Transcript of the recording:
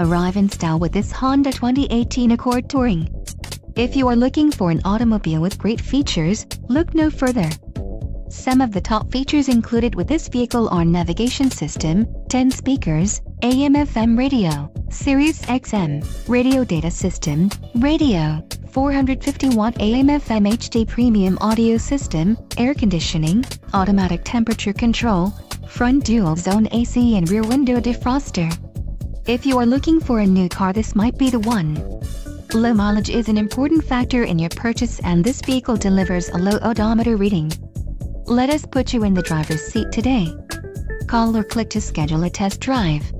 Arrive in style with this Honda 2018 Accord Touring. If you are looking for an automobile with great features, look no further. Some of the top features included with this vehicle are navigation system, 10 speakers, AM/FM radio, Sirius XM, radio data system, radio, 450-watt AM/FM HD premium audio system, air conditioning, automatic temperature control, front dual-zone AC and rear window defroster. If you are looking for a new car, this might be the one. Low mileage is an important factor in your purchase, and this vehicle delivers a low odometer reading. Let us put you in the driver's seat today. Call or click to schedule a test drive.